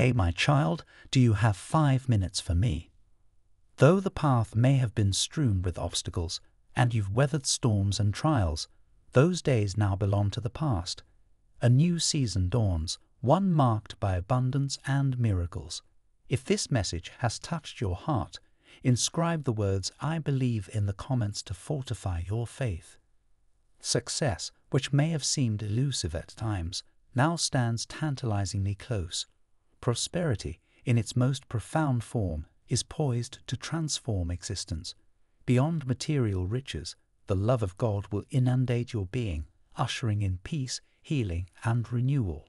"Hey, my child, do you have 5 minutes for me?" Though the path may have been strewn with obstacles, and you've weathered storms and trials, those days now belong to the past. A new season dawns, one marked by abundance and miracles. If this message has touched your heart, inscribe the words "I believe" in the comments to fortify your faith. Success, which may have seemed elusive at times, now stands tantalizingly close. Prosperity, in its most profound form, is poised to transform existence. Beyond material riches, the love of God will inundate your being, ushering in peace, healing, and renewal.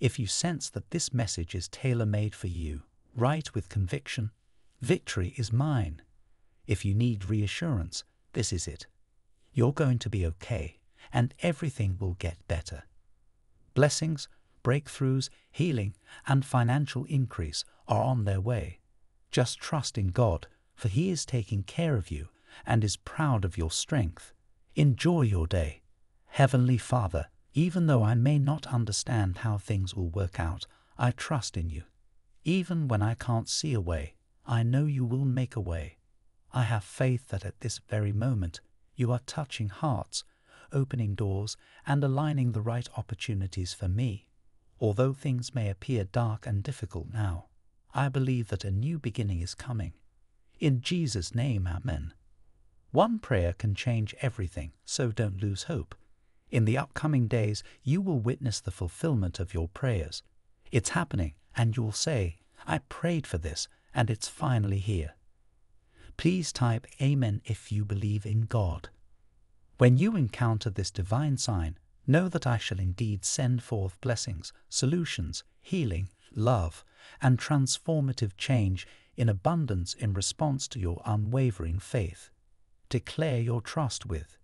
If you sense that this message is tailor-made for you, write with conviction, "Victory is mine." If you need reassurance, this is it. You're going to be okay, and everything will get better. Blessings, breakthroughs, healing, and financial increase are on their way. Just trust in God, for He is taking care of you and is proud of your strength. Enjoy your day. Heavenly Father, even though I may not understand how things will work out, I trust in you. Even when I can't see a way, I know you will make a way. I have faith that at this very moment, you are touching hearts, opening doors, and aligning the right opportunities for me. Although things may appear dark and difficult now, I believe that a new beginning is coming. In Jesus' name, amen. One prayer can change everything, so don't lose hope. In the upcoming days, you will witness the fulfillment of your prayers. It's happening, and you'll say, "I prayed for this, and it's finally here." Please type "Amen" if you believe in God. When you encounter this divine sign, know that I shall indeed send forth blessings, solutions, healing, love, and transformative change in abundance in response to your unwavering faith. Declare your trust with: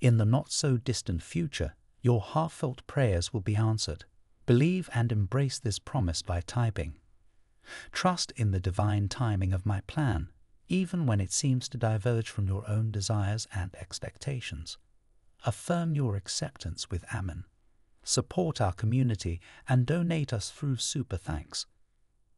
in the not-so-distant future, your heartfelt prayers will be answered. Believe and embrace this promise by typing, "Trust in the divine timing of my plan, even when it seems to diverge from your own desires and expectations." Affirm your acceptance with "Amen." Support our community and donate us through Super Thanks.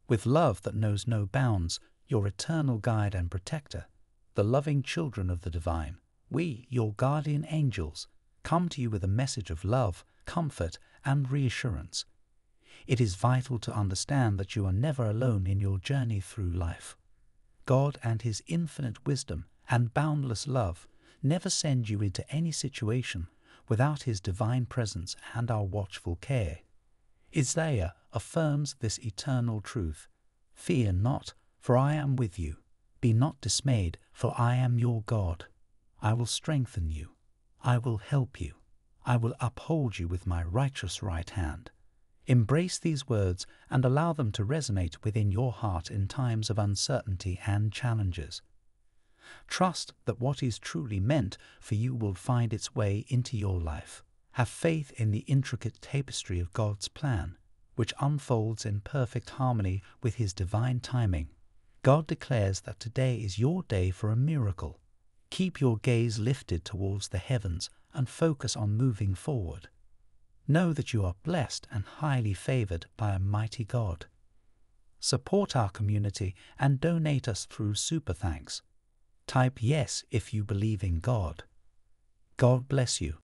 With love that knows no bounds, your eternal guide and protector, the loving children of the divine, we, your guardian angels, come to you with a message of love, comfort, and reassurance. It is vital to understand that you are never alone in your journey through life. God and His infinite wisdom and boundless love never send you into any situation without His divine presence and our watchful care. Isaiah affirms this eternal truth: "Fear not, for I am with you. Be not dismayed, for I am your God. I will strengthen you. I will help you. I will uphold you with my righteous right hand." Embrace these words and allow them to resonate within your heart in times of uncertainty and challenges. Trust that what is truly meant for you will find its way into your life. Have faith in the intricate tapestry of God's plan, which unfolds in perfect harmony with His divine timing. God declares that today is your day for a miracle. Keep your gaze lifted towards the heavens and focus on moving forward. Know that you are blessed and highly favored by a mighty God. Support our community and donate us through Super Thanks. Type "Yes" if you believe in God. God bless you.